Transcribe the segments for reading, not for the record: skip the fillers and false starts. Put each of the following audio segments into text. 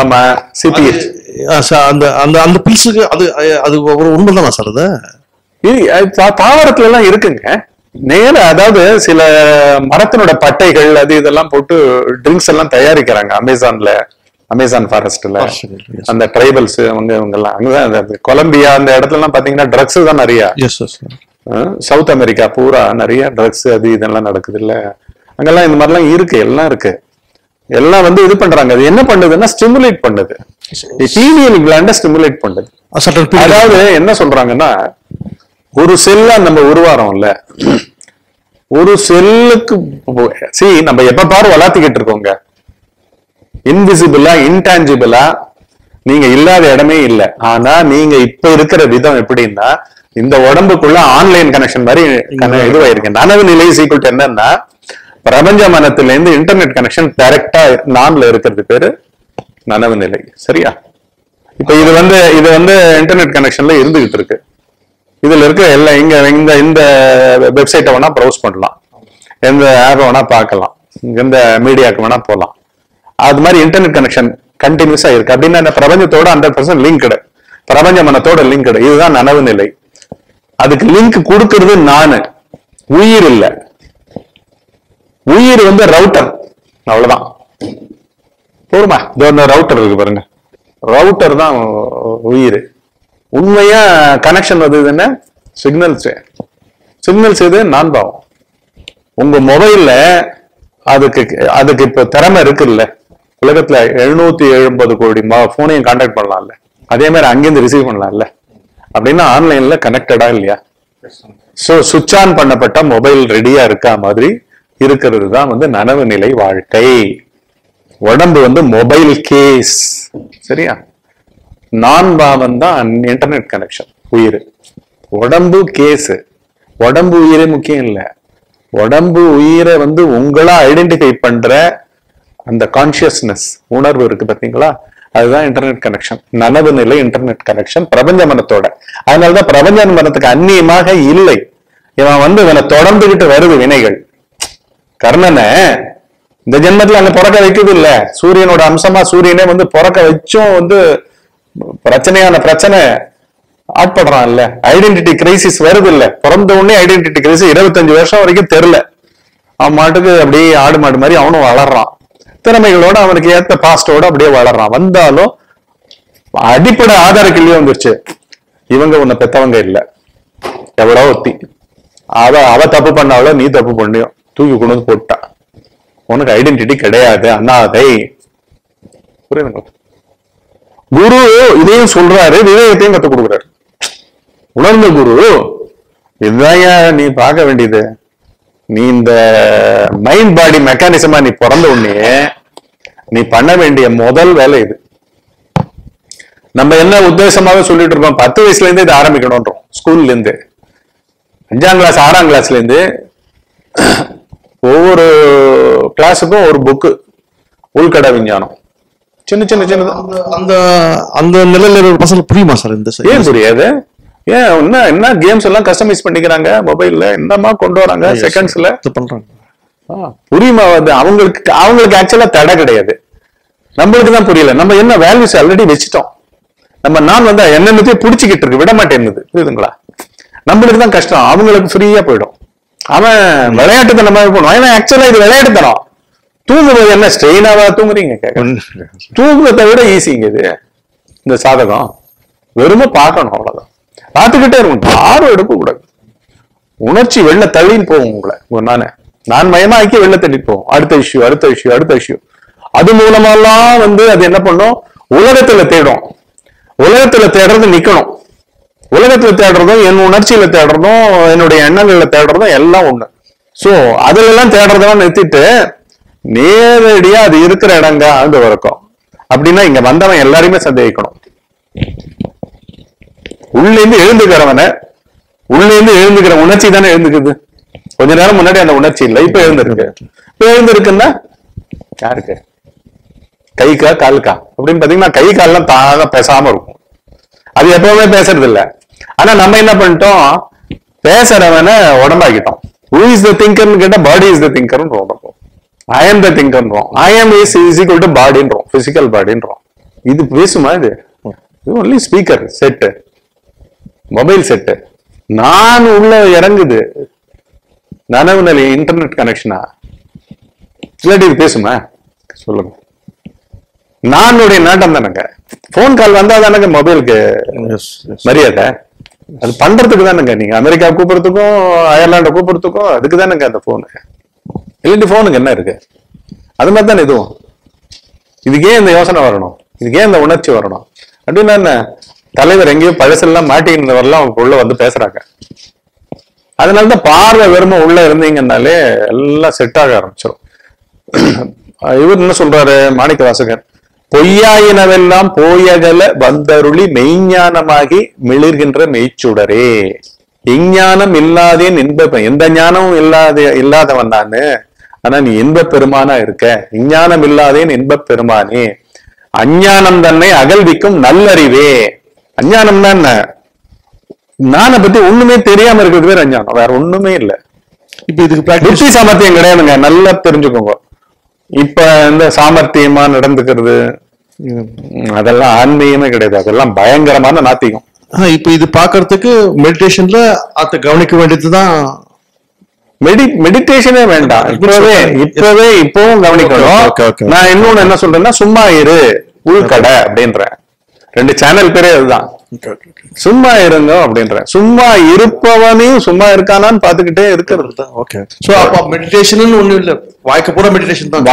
ஆமா சிபிஎஸ் அந்த அந்த அந்த பீஸுக்கு அது அது ஒரு உண்மைதானா சார்? அது தாவரத்துல எல்லாம் இருக்குங்க. நேர அதாவது சில மரத்தினோட பட்டைகள் அது இதெல்லாம் போட்டு ட்ரிங்க்ஸ் எல்லாம் தயாரிக்கிறாங்க அமேசான்ல, அமேசான் ஃபாரஸ்ட்ல அந்த ட்ரைபல்ஸ் அவங்க இவங்கெல்லாம் அங்கதான். கொலம்பியா அந்த இடத்துல எல்லாம் பாத்தீங்கன்னா ட்ரக்ஸ் தான் நிறையா, சவுத் அமெரிக்கா பூரா நிறைய ட்ரக்ஸ் அது இதெல்லாம் நடக்குது இல்ல, அங்கெல்லாம் இந்த மாதிரிலாம் இருக்கு, எல்லாம் இருக்கு, எல்லாம் வந்து இது பண்றாங்க. அது என்ன பண்ணுதுன்னா ஸ்டிமுலேட் பண்ணுது, பீனியல் கிளாண்ட ஸ்டிமுலேட் பண்ணுது. அதாவது என்ன சொல்றாங்கன்னா ஒரு செல்ல நம்ம உருவாரோம்ல, ஒரு செல்லுக்கு சரி நம்ம எப்ப பாரு வளர்த்திக்கிட்டு இருக்கோங்க, இன்விசிபிளா இன்டான்ஜிபிளா நீங்க இல்லாத இடமே இல்லை. ஆனா நீங்க இப்ப இருக்கிற விதம் எப்படின்னா இந்த உடம்புக்குள்ள ஆன்லைன் கனெக்ஷன் மாதிரி இதுவாயிருக்கு. நனவு நிலை சீக்கிரம் என்னன்னா பிரபஞ்ச மனத்தில இருந்து இன்டர்நெட் கனெக்ஷன் டைரக்டா நான்ல இருக்கிறது பேரு நனவு நிலை. சரியா? இப்ப இது வந்து இன்டர்நெட் கனெக்ஷன்ல இருந்துகிட்டு இருக்கு. இதுல இருக்க எல்லாம் இங்க இந்த வெப்சைட்டை வேணா ப்ரௌஸ் பண்ணலாம், எந்த ஆப் வேணா பார்க்கலாம், எந்த மீடியாவுக்கு வேணா போகலாம். அது மாதிரி இன்டர்நெட் கனெக்ஷன் கண்டினியூஸா இருக்கு. அப்படின்னா இந்த பிரபஞ்சத்தோட 100% லிங்க்டு, பிரபஞ்ச மனத்தோட லிங்க்டு, இதுதான் நனவு நிலை. அதுக்கு லிங்க் கொடுக்கறது நானு, உயிர் இல்லை. உயிர் வந்து ரவுட்டர், அவ்வளவுதான் போருமா. ரவுட்டர் இருக்கு பாருங்க, ரவுட்டர் தான் உயிர். உண்மையா கனெக்ஷன் வருது என்ன? சிக்னல்ஸ். சிக்னல்ஸ் இது நான் பாவம். உங்க மொபைல்ல அதுக்கு இப்ப திறமை இருக்குல்ல, உலகத்துல 770 கோடி போனையும் கான்டாக்ட் பண்ணலாம்ல, அதே மாதிரி அங்கிருந்து ரிசீவ் பண்ணலாம்ல. அப்படின்னா ஆன்லைன்ல கனெக்டடா இல்லையா? சோ சுவிட்ச் ஆன் பண்ணப்பட்ட மொபைல் ரெடியா இருக்கா மாதிரி இருக்கிறது தான் வந்து நனவு நிலை வாழ்க்கை. உடம்பு வந்து மொபைல் கேஸ். சரியா? நான் பாவம் தான் இன்டர்நெட் கனெக்ஷன், உயிர். உடம்பு கேஸ், உடம்பு உயிரே முக்கியம் இல்லை. உடம்பு உயிரை வந்து உங்களா ஐடென்டிஃபை பண்ற அந்த கான்சியஸ்னஸ் உணர்வு இருக்கு பாத்தீங்களா, அதுதான் இன்டர்நெட் கனெக்ஷன், நனவு நிலை இன்டர்நெட் கனெக்ஷன் பிரபஞ்ச மனத்தோட. அதனாலதான் பிரபஞ்ச மனத்துக்கு அந்நியமாக இல்லை. இவன் வந்து இவனை தொடர்ந்துகிட்டு வருது வினைகள். கர்ணனை இந்த ஜென்மத்துல அங்க பிறக்க வைக்கிறது இல்ல, சூரியனோட அம்சமா சூரியனே வந்து பிறக்க வச்சும் வந்து பிரச்சனையான பிரச்சனை ஆட்படுறான் இல்ல, ஐடென்டிட்டி கிரைசிஸ் வருது இல்ல. பிறந்த உடனே ஐடென்டிட்டி கிரைசிஸ், 25 வருஷம் வரைக்கும் தெரியல, அவன் மாட்டுக்கு அப்படியே ஆடு மாடு மாதிரி அவனும் வளர்றான், திறமைகளோட அவனுக்கு ஏத்த பாஸ்டோட அப்படியே வளர்றான். வந்தாலும் அடிப்படை ஆதாரக்கிலேயே வந்துருச்சு, இவங்க உன்னை பெத்தவங்க இல்ல, எவ்வளோ ஒத்தி அவ தப்பு பண்ணாவளோ நீ தப்பு பண்ணியோ, தூக்கி கொண்டு வந்து போட்டா, உனக்கு ஐடென்டிட்டி கிடையாது, அண்ணாதை. புரியுதுங்களா? குரு இதையும் சொல்றாரு, விவேகத்தையும் கத்து கொடுக்குறாரு. உணர்ந்த குரு இதுதான் நீ பார்க்க வேண்டியது. நீ இந்த மைண்ட் பாடி மெக்கானிசமா நீ பிறந்த உடனே நீ பண்ண வேண்டிய முதல் வேலை இது. நம்ம என்ன உத்தேசமாக சொல்லிட்டு இருக்கோம், 10 வயசுல இருந்து இதை ஆரம்பிக்கணும்ன்றோம். ஸ்கூல்ல இருந்து 5ஆம் கிளாஸ் 6ஆம் கிளாஸ்ல இருந்து ஒவ்வொரு கிளாஸுக்கும் ஒரு புக்கு, உள்கட விஞ்ஞானம், சின்ன சின்ன சின்ன அந்த அந்த நிலையில பசங்க புரியுமா சார்? இந்த ஏன் புரியாது? ஏன் என்ன என்ன கேம்ஸ் எல்லாம் கஸ்டமைஸ் பண்ணிக்கிறாங்க மொபைல்ல, என்னமா கொண்டு வராங்க செகண்ட்ஸ்ல பண்றாங்க. புரியுமா? வந்து அவங்களுக்கு ஆக்சுவலா தடை கிடையாது, நம்மளுக்கு தான் புரியல. நம்ம என்ன வேல்யூஸ் ஆல்ரெடி வச்சுட்டோம், நம்ம நான் வந்து என்னென்னத்தையும் பிடிச்சிக்கிட்டு இருக்கு, விட மாட்டேன்னுது. புரியுதுங்களா? நம்மளுக்கு தான் கஷ்டம், அவங்களுக்கு ஃப்ரீயா போயிடும். அவன் விளையாட்டுத்தனமா போனோம், ஏன்னா ஆக்சுவலா இது விளையாட்டுத்தனம். தூங்குறது என்ன ஸ்ட்ரெயினாவா தூங்குறீங்க? தூங்குறத விட ஈஸிங்க இது இந்த சாதகம். வெறுமை பார்க்கணும், அவ்வளவுதான். பார்த்துக்கிட்டே இருக்கும், யாரும் எடுக்க கூடாது. உணர்ச்சி வெளில தள்ளின்னு போகும் உங்களை, நான் மயமா ஆக்கி வெளில தள்ளிட்டு போவோம். அடுத்த இஷ்யூ அது மூலமாலாம் வந்து அது என்ன பண்ணும், உலகத்துல தேடும். உலகத்துல தேடுறது நிக்கணும். உலகத்துல தேடுறதும் என் உணர்ச்சியில தேடுறதும் என்னுடைய எண்ணங்கள்ல தேடுறதும் எல்லாம் ஒண்ணு. சோ அதுல எல்லாம் தேடுறதெல்லாம் நிறுத்திட்டு நேரடியா அது இருக்கிற இடங்க அங்க வரைக்கும். அப்படின்னா இங்க வந்தவன் எல்லாரையுமே சந்தேகிக்கணும். உள்ளேந்து எழுந்துக்கிறவன, உள்ளேந்து எழுந்துக்கிற உணர்ச்சி தானே எழுந்துக்குது. கொஞ்ச நேரம் முன்னாடி அந்த உணர்ச்சி இல்லை, இப்ப எழுந்திருக்கு. இப்ப எழுந்திருக்குன்னா யாருக்கு? கைக்கா காலுக்கா அப்படின்னு பாத்தீங்கன்னா கை கால்லாம் தாங்க பேசாம இருக்கும். அது எப்பவுமே பேசுறது இல்லை. ஆனா நம்ம என்ன பண்ணிட்டோம், பேசுறவன உடம்பாக்கிட்டோம். Who is the thinker கேட்டா பாடி இஸ் த திங்கர்ன்னு. I am the thinker. I am is equal to body. Physical body. இது பேசுமா? இது only speaker set, mobile set. நான் உள்ள இறங்குது நனவு நிலைய இன்டர்நெட் கனெக்ஷனா? இல்லாட்டி இது பேசுமா? சொல்லுங்க. நானுடைய நாட்டம் தானங்க. போன் கால் வந்தா தானங்க மொபைலுக்கு மரியாதை. அது பண்றதுக்கு தானுங்க. நீங்க அமெரிக்கா கூப்பிடுறதுக்கும் அயர்லாண்டை கூப்பிடுறதுக்கும் அதுக்கு தானுங்க அந்த போனு. இல்லாட்டி போனுக்கு என்ன இருக்கு? அது மாதிரி தானே இதுவும். இதுக்கே இந்த யோசனை வரணும், இதுக்கே இந்த உணர்ச்சி வரணும். அப்படின்னா என்ன, தலைவர் எங்கேயோ பழசெல்லாம் மாட்டிக்கின்றவரெல்லாம் அவங்க உள்ள வந்து பேசுறாங்க. அதனாலதான் பார்வை வெறுமை உள்ள இருந்தீங்கன்னாலே எல்லாம் செட் ஆக ஆரம்பிச்சிடும். இவர் என்ன சொல்றாரு மாணிக்க வாசகர், பொய்யாயினவெல்லாம் போயகல வந்தருளி மெய்ஞானமாகி மிளிர்கின்ற மெய்ச்சுடரே. எஞ்ஞானம் இல்லாதே இன்பப்பெருமான், எந்த ஞானமும் இல்லாதவன் நானு, ஆனா நீ இன்ப பெருமானா இருக்க. விஞ்ஞானம் இல்லாதேன் இன்ப பெருமானே, அஞ்ஞானம் தன்னை அகழ்விக்கும் நல்லறிவே. அஞ்ஞானம் தான் என்ன, நானை பத்தி ஒண்ணுமே தெரியாம இருக்கிறது பேர் அஞ்ஞானம், வேற ஒண்ணுமே இல்லை. இப்ப இதுக்கு புத்தி சாமர்த்தியம் கிடையாதுங்க, நல்லா தெரிஞ்சுக்கோங்க. இப்ப இந்த சாமர்த்தியமா நடந்துக்கிறது அதெல்லாம் ஆன்மீகமே கிடையாது, அதெல்லாம் பயங்கரமான நாத்திகம். இப்ப இது பாக்குறதுக்கு மெடிடேஷன்ல அத கவனிக்க வேண்டியதுதான். மெடிடேஷனே வேண்டாம், இப்பவே இப்பவே இப்பவும் கவனிக்கணும். நான் இன்னொன்னு என்ன சொல்றேன்னா, சும்மா இரு உள்கடை அப்படின்ற ரெண்டு சேனல் பேரே அதுதான். சும்மா இருங்க அப்படின்ற, சும்மா இருப்பவனையும் சும்மா இருக்கானான்னு பாத்துக்கிட்டே இருக்கிறது தான். ஓகே, சோ அப்ப மெடிடேஷன் ஒண்ணு இல்ல, வாழ்க்கை பூரா மெடிடேஷன் தான்.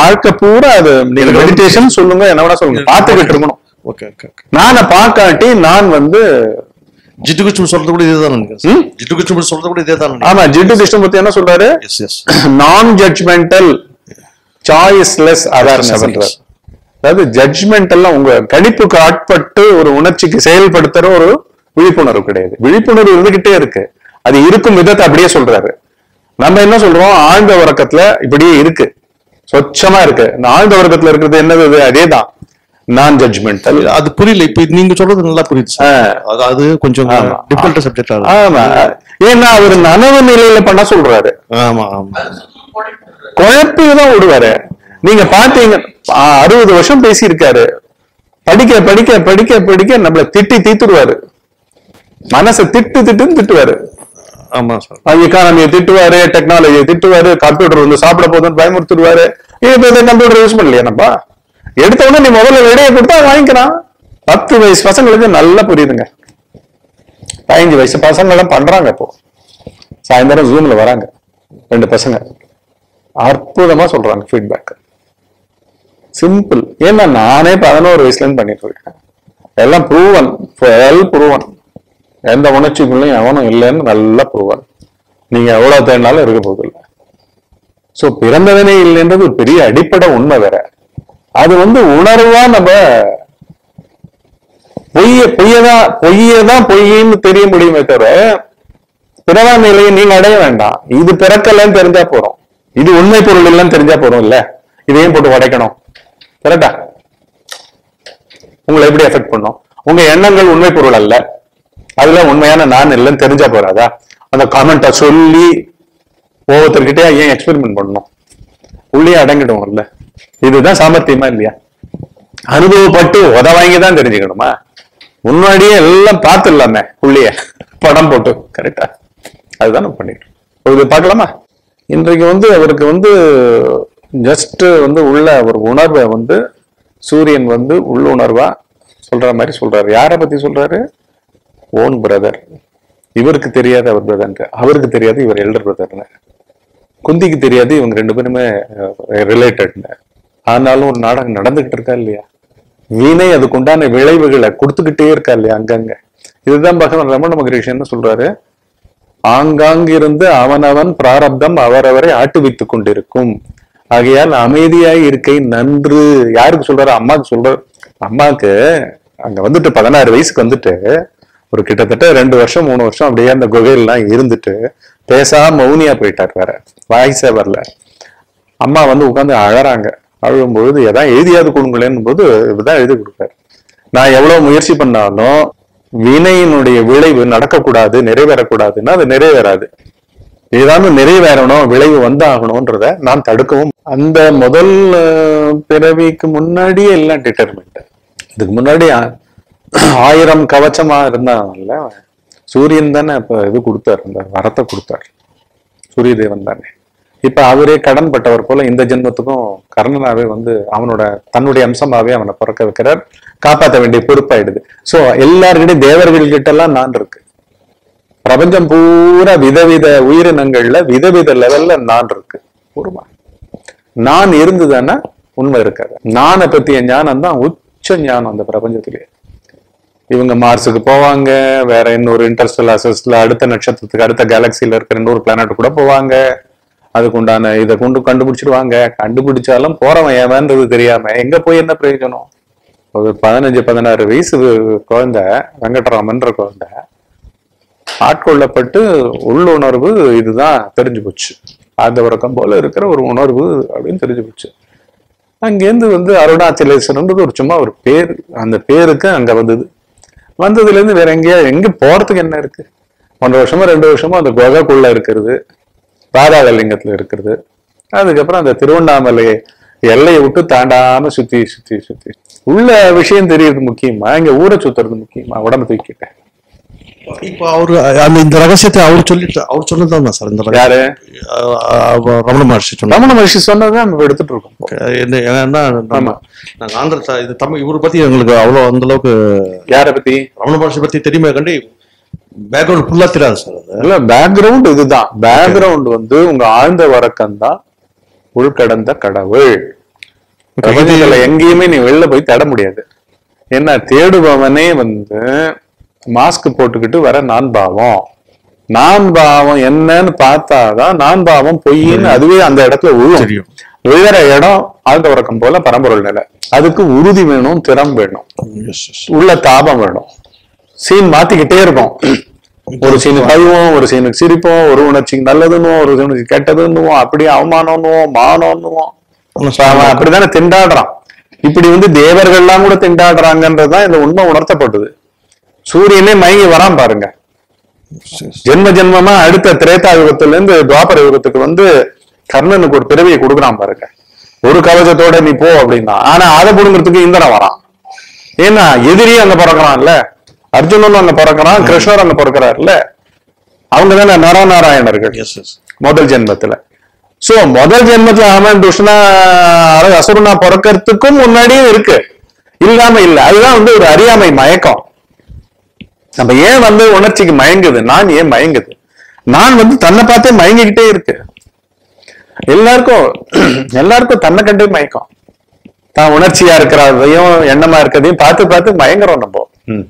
வாழ்க்கை பூரா அது நீங்க மெடிடேஷன் சொல்லுங்க, என்ன வேணா சொல்லுங்க, பாத்துக்கிட்டு இருக்கணும். ஓகே ஓகே, நானை பாக்காட்டி நான் வந்து ஜிட்டு கிருஷ்ணன் சொல்றது கூட இதேதான். ஜிட்டு கிருஷ்ணன் சொல்றது கூட இதேதான். ஆமா, ஜிட்டு கிருஷ்ணன் பத்தி என்ன சொல்றாரு, நான் ஜட்ஜ்மெண்டல் சாய்ஸ்லெஸ் அவேர்னஸ் பண்றாரு. அதாவது ஜட்ஜ்மெண்ட் எல்லாம் உங்க கணிப்புக்கு ஆட்பட்டு ஒரு உணர்ச்சிக்கு செயல்படுத்துற ஒரு விழிப்புணர்வு கிடையாது. விழிப்புணர்வு இருந்துகிட்டே இருக்கு, அது இருக்கும் விதத்தை அப்படியே சொல்றாரு. நம்ம என்ன சொல்றோம், ஆழ்ந்த உறக்கத்துல இப்படியே இருக்கு, சொச்சமா இருக்கு. இந்த ஆழ்ந்த உறக்கத்துல இருக்கிறது என்னது, அதேதான் நான் ஜட்ஜ்மெண்ட். அது புரியல, இப்ப நீங்க சொல்றது நல்லா புரியுது. அது கொஞ்சம் டிஃபரண்ட் சப்ஜெக்ட். ஆமா, ஏன்னா அவர் நனவு நிலையில பண்ண சொல்றாரு. ஆமா ஆமா, குழப்பதான் விடுவாரு. நீங்க பாத்தீங்க 60 வருஷம் பேசியிருக்காரு, படிக்க படிக்க படிக்க படிக்க நம்மள திட்டி தீத்துருவாரு, மனசை திட்டுன்னு திட்டுவாரு. ஆமா சார், எக்கானமியை திட்டுவாரு, டெக்னாலஜியை திட்டுவாரு, கம்ப்யூட்டர் வந்து சாப்பிட போதுன்னு பயமுறுத்துடுவாரு. கம்ப்யூட்டர் யூஸ் பண்ணலையா நம்ம எடுத்தவொடனே நீ முதல்ல இடையை கொடுத்தா வாங்கிக்கிறான். 10 வயசு பசங்களுக்கு நல்லா புரியுதுங்க, 15 வயசு பசங்க எல்லாம் பண்றாங்க. இப்போ சாயந்தரம் ஜூம்ல வராங்க 2 பசங்க, அற்புதமா சொல்றாங்க ஃபீட்பேக். சிம்பிள், ஏன்னா நானே 11 வயசுல இருந்து பண்ணிட்டு இருக்கேன். எல்லாம் ப்ரூவன், ப்ரூவன், எந்த உணர்ச்சிக்குள்ளையும் அவனும் இல்லைன்னு நல்லா ப்ரூவன். நீங்க எவ்வளவு தேடினாலும் இருக்க போகுது இல்லை. ஸோ பிறந்தவனே இல்லைன்றது ஒரு பெரிய அடிப்படை உண்மை வேற. அது வந்து உணர்வா நம்ம பொய்யதான் பொய்யின்னு தெரிய முடியுமே தவிர பிறவா நிலையை நீங்க அடைய வேண்டாம். இது பிறக்கலன்னு தெரிஞ்சா போறோம், இது உண்மை பொருள் இல்லைன்னு தெரிஞ்சா போறோம் இல்ல, இதையும் போட்டு உடைக்கணும். கரெக்டா? உங்களை எப்படி எஃபெக்ட் பண்ணும்? உங்க எண்ணங்கள் உண்மை பொருள் அல்ல, அதுல உண்மையான நான் இல்லைன்னு தெரிஞ்சா போறாதா? அந்த காமெண்ட சொல்லி ஒவ்வொருத்தர்கிட்டே ஏன் எக்ஸ்பெரிமெண்ட் பண்ணணும்? உள்ளே அடங்கிடும் இல்ல. இதுதான் சாமர்த்தியமா இல்லையா? அனுபவப்பட்டு உதவாங்கதான் தெரிஞ்சுக்கணுமா? முன்னாடியே எல்லாம் பார்த்து இல்லாம உள்ளே படம் போட்டு கரெக்டா அதுதான் நம்ம பண்ணிட்டோம். இது பார்க்கலாமா? இன்றைக்கு வந்து அவருக்கு வந்து ஜஸ்ட் வந்து உள்ள ஒரு உணர்வை வந்து சூரியன் வந்து உள்ளுணர்வா சொல்ற மாதிரி சொல்றாரு. யாரை பத்தி சொல்றாரு? Own brother. இவருக்கு தெரியாது அவர் பிரதர், அவருக்கு தெரியாது இவர் எல்டர் பிரதர்னு, குந்திக்கு தெரியாது இவங்க 2 பேருமே ரிலேட்டட்னு. ஆனாலும் ஒரு நாடகம் நடந்துகிட்டு இருக்கா இல்லையா? வீணை அதுக்குண்டான விளைவுகளை கொடுத்துக்கிட்டே இருக்கா இல்லையா அங்கங்க? இதுதான் பகவான் ரமண மகரிஷன் சொல்றாரு, ஆங்காங்கிருந்து அவனவன் பிராரப்தம் அவரவரை ஆட்டுவித்துக் கொண்டிருக்கும், ஆகையால் அமைதியாய் இருக்கை நன்று. யாருக்கு சொல்றாரு? அம்மாவுக்கு சொல்றாரு. அம்மாவுக்கு அங்க வந்துட்டு 16 வயசுக்கு வந்துட்டு ஒரு கிட்டத்தட்ட 2 வருஷம் 3 வருஷம் அப்படியே அந்த குகையெல்லாம் இருந்துட்டு பேசா மௌனியா போயிட்டார், வேற வாய்ஸே வரல. அம்மா வந்து உட்காந்து அழறாங்க. அழுகும்பொழுது எதாவது எழுதியாது கொடுங்களேன்னும் போது இப்பதான் எழுதி கொடுப்பாரு. நான் எவ்வளவு முயற்சி பண்ணாலும் வினையினுடைய விளைவு நடக்கக்கூடாது, நிறைவேறக்கூடாதுன்னா அது நிறைவேறாது. ஏதாவது நிறைவேறணும், விளைவு வந்தாகணும்ன்றத நான் தடுக்கவும். அந்த முதல் பிறவிக்கு முன்னாடியே எல்லாம் டிட்டர்மெண்ட் இதுக்கு முன்னாடி 1000 கவச்சமா இருந்தாங்கல்ல, சூரியன் தானே இப்ப இது கொடுத்தாரு, இந்த வரத்தை கொடுத்தாரு சூரிய தேவன் தானே. இப்ப அவரே கடன் பட்டவர் போல இந்த ஜென்மத்துக்கும் கர்ணனாவே வந்து அவனோட தன்னுடைய அம்சமாவே அவனை பிறக்க வைக்கிறார், காப்பாற்ற வேண்டிய பொறுப்பாயிடுது. சோ எல்லாருக்கிட்டையும் தேவர்கள்கிட்ட எல்லாம் நான் இருக்கு, பிரபஞ்சம் பூரா விதவித உயிரினங்கள்ல விதவித லெவல்ல நான் இருக்கு. உருமா நான் இருந்துதானே உண்மை இருக்காது. நானை பத்திய ஞானம் தான் உச்ச ஞானம் அந்த பிரபஞ்சத்திலேயே. இவங்க மார்ஸுக்கு போவாங்க, வேற இன்னொரு இன்டர்ஸ்டெல்லர் அசஸ்ல அடுத்த நட்சத்திரத்துக்கு அடுத்த கேலக்சியில இருக்கிற இன்னொரு பிளானட் கூட போவாங்க, அதுக்குண்டான இதை கொண்டு கண்டுபிடிச்சிடுவாங்க. கண்டுபிடிச்சாலும் போறவன் ஏவன்றது தெரியாம எங்க போய் என்ன பிரயோஜனம்? ஒரு 15-16 வயசு குழந்தை, வெங்கட்ராமன்ற குழந்தை ஆட்கொள்ளப்பட்டு உள்ளுணர்வு இதுதான் தெரிஞ்சு போச்சு, அந்த உறக்கம் போல இருக்கிற ஒரு உணர்வு அப்படின்னு தெரிஞ்சு போச்சு. அங்கேருந்து வந்து அருணாச்சலேஸ்வரன்றது ஒரு சும்மா ஒரு பேர், அந்த பேருக்கு அங்க வந்தது. வந்ததுலேருந்து வேற எங்க போறதுக்கு என்ன இருக்கு? 1 வருஷமோ 2 வருஷமோ அந்த குகைக்குள்ள இருக்கிறது, பாதாளலிங்கத்துல இருக்கிறது, அதுக்கப்புறம் அந்த திருவண்ணாமலை எல்லையை விட்டு தாண்டாம சுத்தி சுத்தி சுத்தி உள்ள விஷயம் தெரியுது. முக்கியமா இங்க ஊரை சுத்துறது முக்கியமா உடம்பு தூக்கிட்ட. இப்போ அவரு அந்த இந்த ரகசியத்தை அவர் சொல்லிட்டு அவர் சொன்னதுதான் சார் இந்த யாரு ரமண மகர்ஷி சொன்னதுதான் நம்ம எடுத்துட்டு இருக்கோம். ஆந்திர இது தமிழ் இவரை பத்தி எங்களுக்கு அவ்வளவு அந்த அளவுக்கு யாரை பத்தி ரமண மகர்ஷி பத்தி தெரியுமா? கண்டி பேக்ரவுண்ட் ஃபுல்லா தெரியாது சார். இல்ல பேக்ரவுண்ட் இதுதான், பேக்ரவுண்ட் வந்து உங்க ஆழ்ந்த வரக்கம் தான் உள்கடந்த கடவுள். பிரபஞ்சத்துல எங்கேயுமே நீ வெளில போய் தேட முடியாது. என்ன தேடுபவனே வந்து மாஸ்க் போட்டுக்கிட்டு வர நான் பாவம் என்னன்னு பார்த்தாதான் நான் பாவம் பொய்ன்னு அதுவே அந்த இடத்துல விழும். விழுற இடம் ஆழ்ந்த உறக்கம் போல பரம்பொருள் நிலை. அதுக்கு உறுதி வேணும், திறம் வேணும், உள்ள தாபம் வேணும். சீன் மாத்திக்கிட்டே இருக்கும், ஒரு சீனுக்கு அழுவோம், ஒரு சீனுக்கு சிரிப்போம், ஒரு உணர்ச்சிக்கு நல்லதுன்னுவோம், ஒரு உணர்ச்சி கெட்டதுன்னுவோம், அப்படியே அவமானம்னுவோம், மானம்னுவோம். அப்படித்தானே திண்டாடுறான். இப்படி வந்து தேவர்கள்லாம் கூட திண்டாடுறாங்கன்றதுதான் இந்த உண்மை உணர்த்தப்பட்டது. சூரியனே மயங்கி வரான் பாருங்க. ஜென்ம ஜென்மமா அடுத்த திரேதா யுகத்துல இருந்து துவாபர யுகத்துக்கு வந்து கர்ணனுக்கு ஒரு பிறவியை கொடுக்குறான் பாருங்க, ஒரு கவசத்தோட நீ போ அப்படின்னா. ஆனா அதை புடுங்கிறதுக்கு இந்திரன் வரான். ஏன்னா எதிரியே அங்க பிறக்கிறான்ல, அர்ஜுனன் அங்க பிறக்கிறான், கிருஷ்ணர் அங்க பிறக்கிறாருல்ல, அவங்கதானே நரநாராயணர்கள் முதல் ஜென்மத்துல. சோ முதல் ஜென்மத்துல அவன் துஷ்ணா அசுரனா பிறக்கிறதுக்கும் முன்னாடியே இருக்கு, இல்லாம இல்ல. அதுதான் வந்து ஒரு அறியாமை மயக்கம். நம்ம ஏன் வந்து உணர்ச்சிக்கு மயங்குது? நான் ஏன் மயங்குது? நான் வந்து தன்னை பார்த்தே மயங்கிக்கிட்டே இருக்கு. எல்லாருக்கும் தன்னை கண்டே மயக்கம் தான். உணர்ச்சியா இருக்கிறதையும் எண்ணமா இருக்கிறதையும் பார்த்து பார்த்து மயங்குறோம் நம்ம.